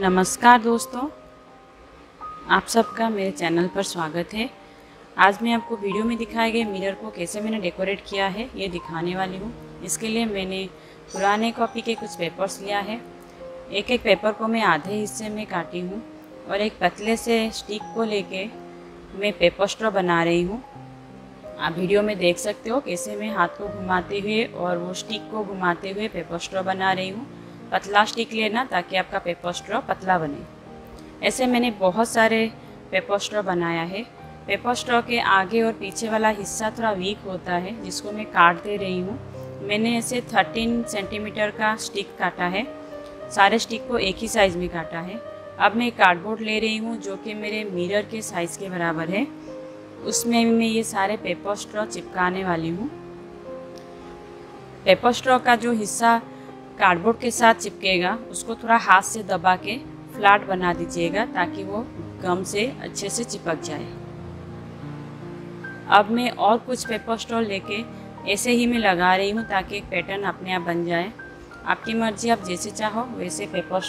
नमस्कार दोस्तों, आप सबका मेरे चैनल पर स्वागत है। आज मैं आपको वीडियो में दिखाए गए मिरर को कैसे मैंने डेकोरेट किया है ये दिखाने वाली हूँ। इसके लिए मैंने पुराने कॉपी के कुछ पेपर्स लिया है। एक पेपर को मैं आधे हिस्से में काटी हूँ और एक पतले से स्टिक को लेके मैं पेपर स्ट्रॉ बना रही हूँ। आप वीडियो में देख सकते हो कैसे मैं हाथ को घुमाते हुए और वो स्टिक को घुमाते हुए पेपर स्ट्रॉ बना रही हूँ। पतला स्टिक लेना ताकि आपका पेपर स्ट्रॉ पतला बने। ऐसे मैंने बहुत सारे पेपर स्ट्रॉ बनाया है। पेपर स्ट्रॉ के आगे और पीछे वाला हिस्सा थोड़ा वीक होता है, जिसको मैं काट दे रही हूँ। मैंने ऐसे 13 सेंटीमीटर का स्टिक काटा है। सारे स्टिक को एक ही साइज़ में काटा है। अब मैं कार्डबोर्ड ले रही हूँ जो कि मेरे मिरर के साइज़ के बराबर है। उसमें मैं ये सारे पेपर स्ट्रॉ चिपकाने वाली हूँ। पेपर स्ट्रॉ का जो हिस्सा कार्डबोर्ड के साथ चिपकेगा उसको थोड़ा हाथ से दबा के फ्लैट बना दीजिएगा ताकि वो गम से अच्छे से चिपक जाए। अब मैं और कुछ पेपर स्ट्रॉ लेके ऐसे ही मैं लगा रही हूँ ताकि एक पैटर्न अपने आप बन जाए। आपकी मर्जी, आप जैसे चाहो वैसे पेपर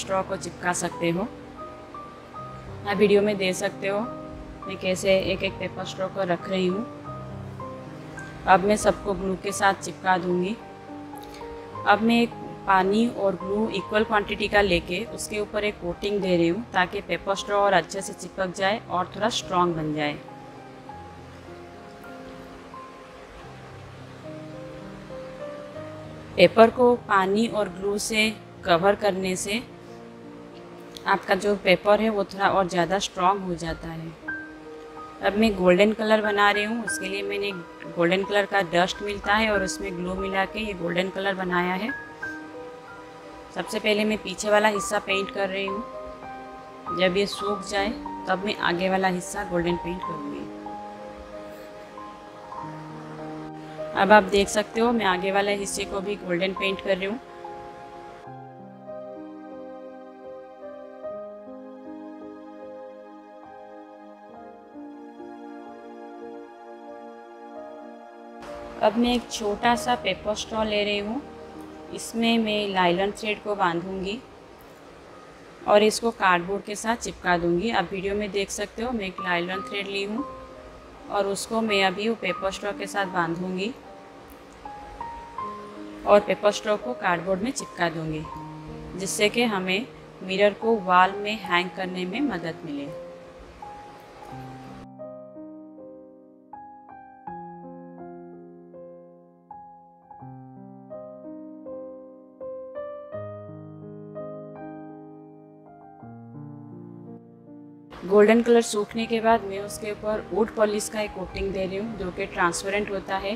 स्ट्रॉ को चिपका सकते हो। आप वीडियो में देख सकते हो मैं कैसे एक एक पेपर स्ट्रॉ को रख रही हूँ। अब मैं सबको ग्लू के साथ चिपका दूँगी। अब मैं पानी और ग्लू इक्वल क्वांटिटी का लेके उसके ऊपर एक कोटिंग दे रही हूँ ताकि पेपर स्ट्रॉ और अच्छे से चिपक जाए और थोड़ा स्ट्रॉन्ग बन जाए। पेपर को पानी और ग्लू से कवर करने से आपका जो पेपर है वो थोड़ा और ज़्यादा स्ट्रॉन्ग हो जाता है। अब मैं गोल्डन कलर बना रही हूँ। उसके लिए मैंने गोल्डन कलर का डस्ट मिलता है और उसमें ग्लू मिला के ये गोल्डन कलर बनाया है। सबसे पहले मैं पीछे वाला हिस्सा पेंट कर रही हूँ। जब ये सूख जाए तब मैं आगे वाला हिस्सा गोल्डन पेंट करूँगी। अब आप देख सकते हो मैं आगे वाले हिस्से को भी गोल्डन पेंट कर रही हूँ। अब मैं एक छोटा सा पेपर स्ट्रॉ ले रही हूँ। इसमें मैं नायलॉन थ्रेड को बांधूँगी और इसको कार्डबोर्ड के साथ चिपका दूँगी। आप वीडियो में देख सकते हो मैं एक नायलॉन थ्रेड ली हूँ और उसको मैं अभी वो पेपर स्ट्रॉ के साथ बांधूँगी और पेपर स्ट्रॉ को कार्डबोर्ड में चिपका दूँगी, जिससे कि हमें मिरर को वॉल में हैंग करने में मदद मिले। गोल्डन कलर सूखने के बाद मैं उसके ऊपर वुड पॉलिश का एक कोटिंग दे रही हूँ जो कि ट्रांसपेरेंट होता है।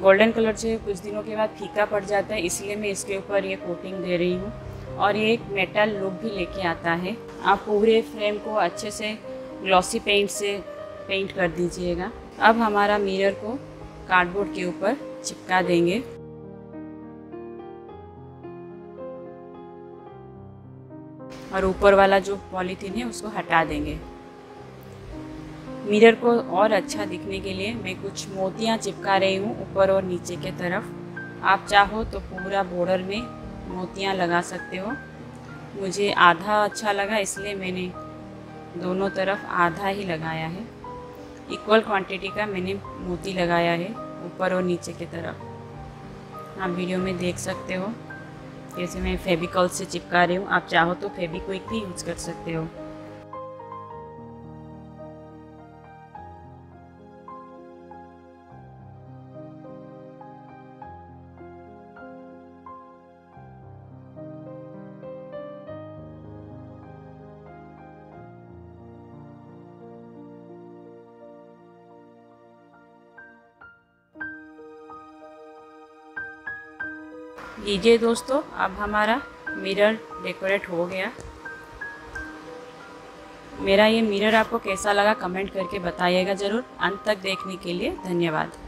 गोल्डन कलर जो कुछ दिनों के बाद फीका पड़ जाता है, इसलिए मैं इसके ऊपर ये कोटिंग दे रही हूँ और ये एक मेटल लुक भी लेके आता है। आप पूरे फ्रेम को अच्छे से ग्लॉसी पेंट से पेंट कर दीजिएगा। अब हमारा मिरर को कार्डबोर्ड के ऊपर चिपका देंगे। और ऊपर वाला जो पॉलीथीन है उसको हटा देंगे। मिरर को और अच्छा दिखने के लिए मैं कुछ मोतियाँ चिपका रही हूँ ऊपर और नीचे के तरफ। आप चाहो तो पूरा बॉर्डर में मोतियाँ लगा सकते हो। मुझे आधा अच्छा लगा इसलिए मैंने दोनों तरफ आधा ही लगाया है। इक्वल क्वांटिटी का मैंने मोती लगाया है ऊपर और नीचे के तरफ। आप वीडियो में देख सकते हो जैसे मैं फेविकॉल से चिपका रही हूँ। आप चाहो तो फेविक्विक भी यूज कर सकते हो। लीजिए दोस्तों, अब हमारा मिरर डेकोरेट हो गया। मेरा ये मिरर आपको कैसा लगा कमेंट करके बताइएगा ज़रूर। अंत तक देखने के लिए धन्यवाद।